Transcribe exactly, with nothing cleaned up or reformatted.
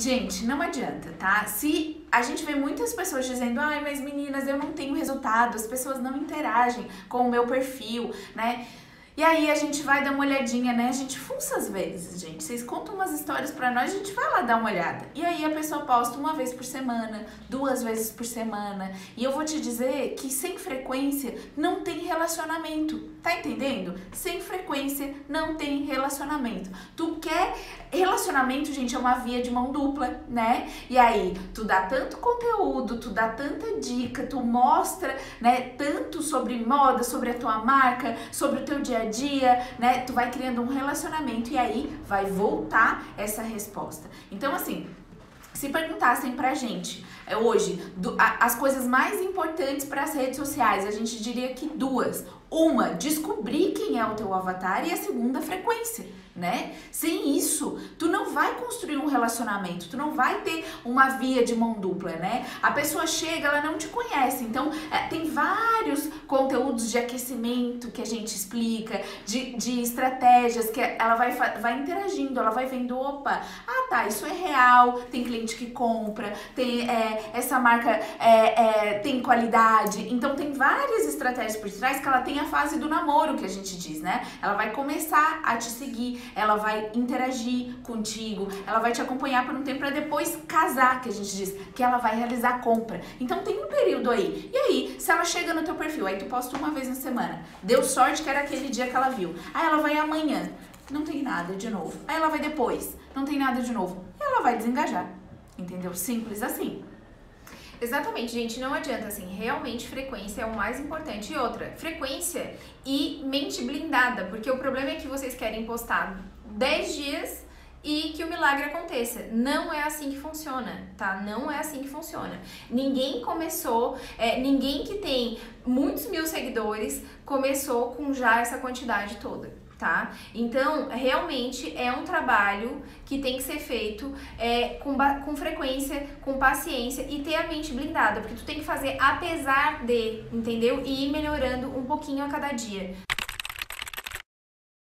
Gente, não adianta, tá? Se a gente vê muitas pessoas dizendo, ai, mas meninas, eu não tenho resultado, as pessoas não interagem com o meu perfil, né? E aí a gente vai dar uma olhadinha, né? A gente fuça às vezes, gente. Vocês contam umas histórias pra nós, a gente vai lá dar uma olhada. E aí a pessoa posta uma vez por semana, duas vezes por semana. E eu vou te dizer que sem frequência não tem relacionamento. Tá entendendo? Sem frequência não tem relacionamento. Tu quer... Relacionamento, gente, é uma via de mão dupla, né? E aí, tu dá tanto conteúdo, tu dá tanta dica, tu mostra, né, tanto sobre moda, sobre a tua marca, sobre o teu dia a dia, né? Tu vai criando um relacionamento e aí vai voltar essa resposta. Então, assim, se perguntassem pra gente hoje do, a, as coisas mais importantes para as redes sociais, a gente diria que duas. Uma, descobrir quem é o teu avatar, e a segunda, frequência, né? Sem isso, tu não vai construir um relacionamento, tu não vai ter uma via de mão dupla, né? A pessoa chega, ela não te conhece, então é, tem vários conteúdos de aquecimento que a gente explica, de, de estratégias que ela vai, vai interagindo, ela vai vendo, opa, ah tá, isso é real, tem cliente que compra, tem, é, essa marca é, é, tem qualidade, então tem várias estratégias por trás que ela tem a fase do namoro, que a gente diz, né? Ela vai começar a te seguir, ela vai interagir contigo, ela vai te acompanhar por um tempo para depois casar, que a gente diz, que ela vai realizar a compra. Então tem um período aí. E aí, se ela chega no teu perfil, aí tu posta uma vez na semana, deu sorte que era aquele dia que ela viu. Aí ela vai amanhã, não tem nada de novo. Aí ela vai depois, não tem nada de novo. E ela vai desengajar, entendeu? Simples assim. Exatamente, gente, não adianta, assim, realmente frequência é o mais importante. E outra, frequência e mente blindada, porque o problema é que vocês querem postar dez dias e que o milagre aconteça. Não é assim que funciona, tá? Não é assim que funciona. Ninguém começou, é, ninguém que tem muitos mil seguidores começou com já essa quantidade toda. Tá? Então, realmente é um trabalho que tem que ser feito é, com, com frequência, com paciência e ter a mente blindada, porque tu tem que fazer apesar de, entendeu? E ir melhorando um pouquinho a cada dia.